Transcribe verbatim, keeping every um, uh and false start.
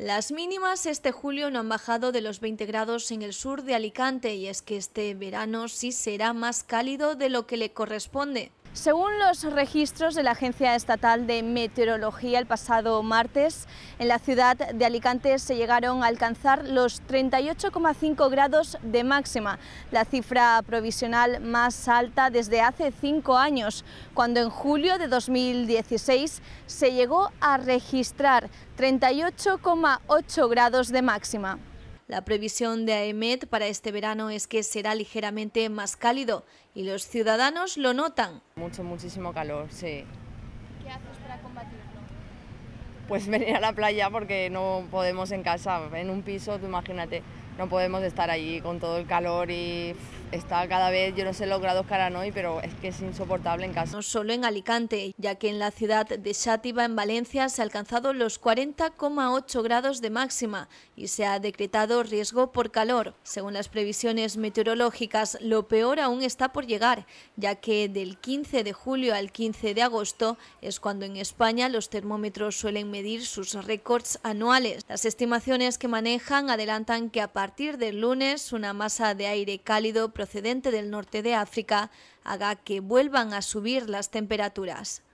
Las mínimas este julio no han bajado de los veinte grados en el sur de Alicante y es que este verano sí será más cálido de lo que le corresponde. Según los registros de la Agencia Estatal de Meteorología, el pasado martes en la ciudad de Alicante se llegaron a alcanzar los treinta y ocho coma cinco grados de máxima, la cifra provisional más alta desde hace cinco años, cuando en julio de dos mil dieciséis se llegó a registrar treinta y ocho coma ocho grados de máxima. La previsión de AEMET para este verano es que será ligeramente más cálido y los ciudadanos lo notan. Mucho, muchísimo calor, sí. ¿Qué haces para combatirlo? Pues venir a la playa porque no podemos en casa, en un piso, tú imagínate, no podemos estar allí con todo el calor y está cada vez, yo no sé los grados que harán hoy, pero es que es insoportable en casa. No solo en Alicante, ya que en la ciudad de Xàtiva, en Valencia, se ha alcanzado los cuarenta coma ocho grados de máxima y se ha decretado riesgo por calor. Según las previsiones meteorológicas, lo peor aún está por llegar, ya que del quince de julio al quince de agosto es cuando en España los termómetros suelen medir sus récords anuales. Las estimaciones que manejan adelantan que a partir del lunes una masa de aire cálido procedente del norte de África haga que vuelvan a subir las temperaturas.